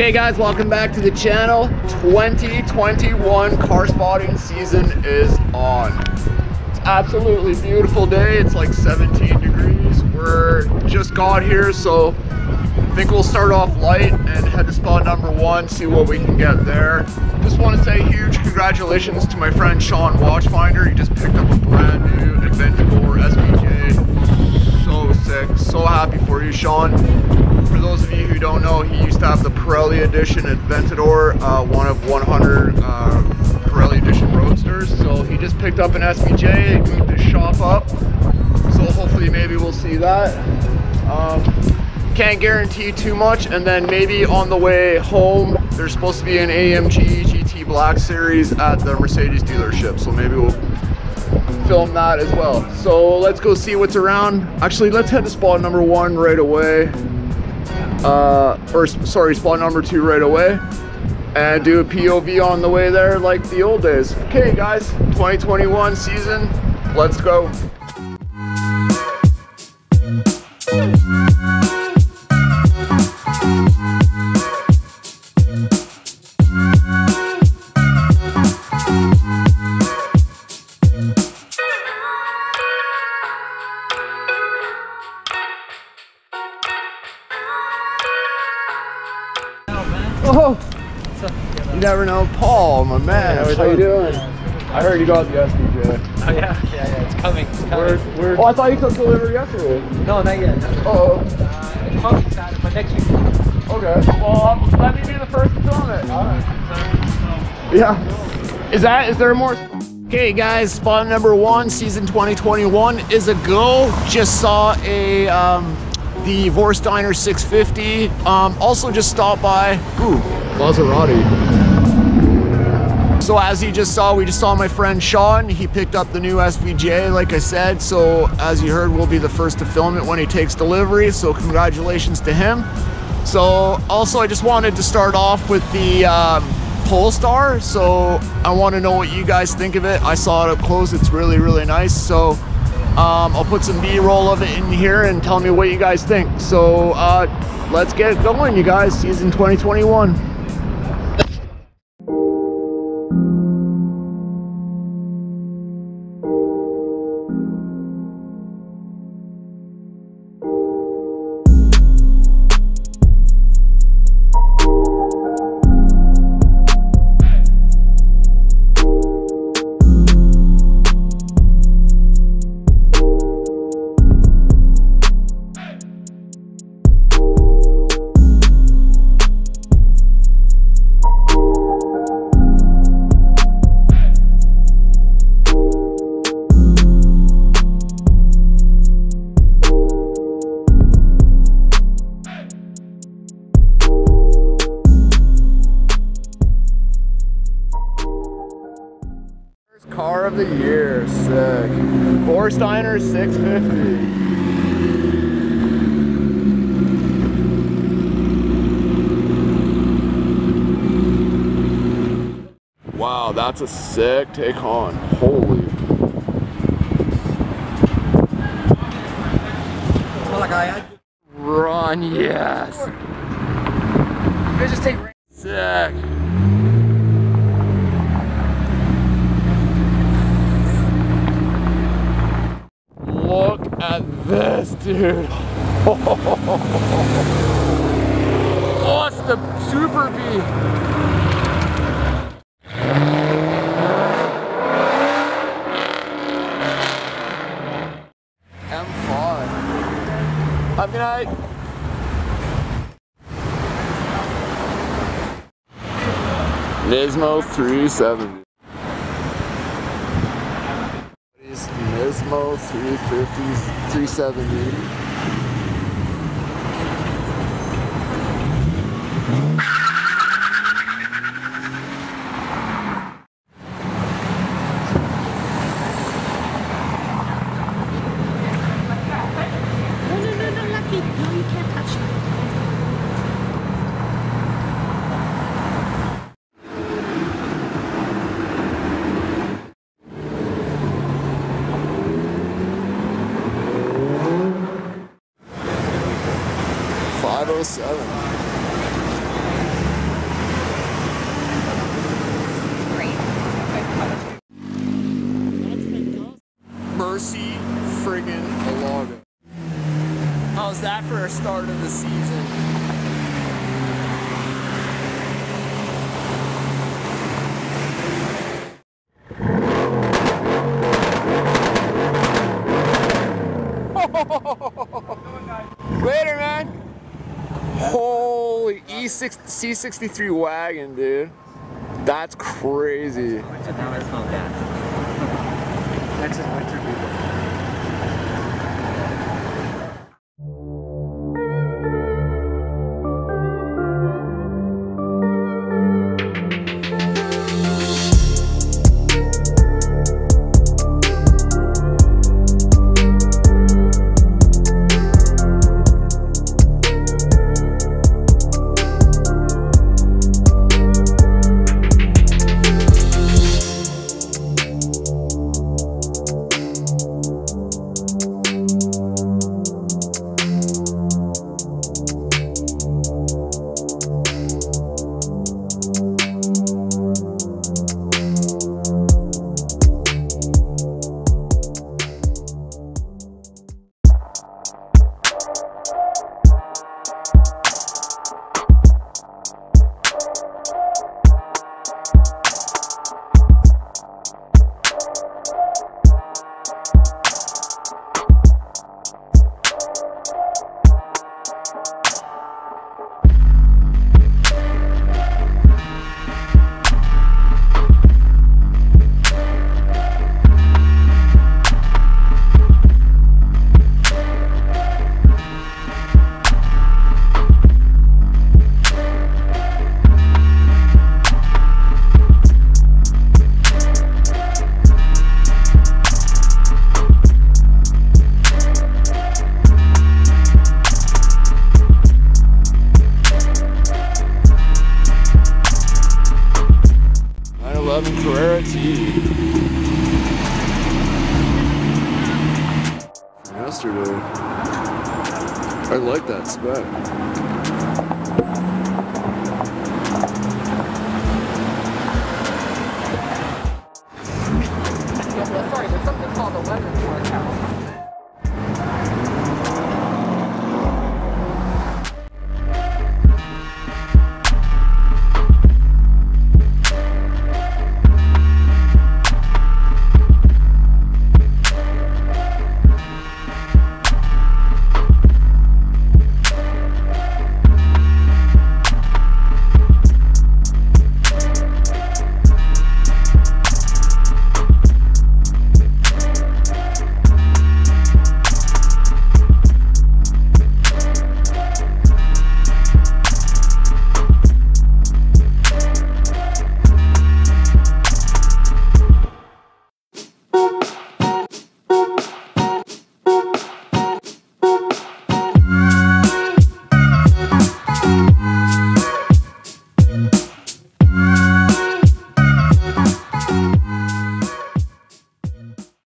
Okay guys, welcome back to the channel. 2021 car spotting season is on. It's absolutely beautiful day. It's like 17 degrees. We're just got here, so I think we'll start off light and head to spot number one, see what we can get there. Just want to say huge congratulations to my friend Sean Watchfinder. He just picked up a brand new Aventador SVJ. So sick, so happy for you, Sean. For those of you who don't know, he used to have the Pirelli Edition Aventador, one of 100 Pirelli Edition Roadsters. So he just picked up an SVJ, moved the shop up. So hopefully maybe we'll see that. Can't guarantee too much. And then maybe on the way home, there's supposed to be an AMG GT Black Series at the Mercedes dealership. So maybe we'll film that as well. So let's go see what's around. Actually, let's head to spot number one right away. Spot number two right away, and do a POV on the way there like the old days. Okay guys, 2021 season, let's go. Oh, you never know. Paul, my man, how you doing? I heard you got the SVJ. Oh yeah, it's coming, it's coming. Oh, I thought you took delivery yesterday. No, not yet. It's probably Saturday, but next week. Okay, well, let me be the first to film it. All right. Yeah. Is there more? Okay guys, spot number one, season 2021 is a go. Just saw a, the Vorsteiner 650. Also just stopped by, Lazarotti. So as you just saw, we just saw my friend Sean. He picked up the new SVJ, like I said. So as you heard, we'll be the first to film it when he takes delivery. So congratulations to him. So also I just wanted to start off with the Polestar. So I want to know what you guys think of it. I saw it up close. It's really, really nice. So I'll put some B-roll of it in here and tell me what you guys think. So let's get it going, you guys. Season 2021. Car of the year, sick. Vorsteiner 650. Wow, that's a sick take on. Holy. Run, yes. Sick. Look at this, dude. Oh, it's the Super B. M5. Have a good night. Nismo 370. Nismo 350, 370. No, Lucky. No, you can't touch that. for a start of the season. Later, man. Holy E63 wagon, dude. That's crazy. It's winter now, I smell gas. That's just winter, people. Yesterday, I like that spec.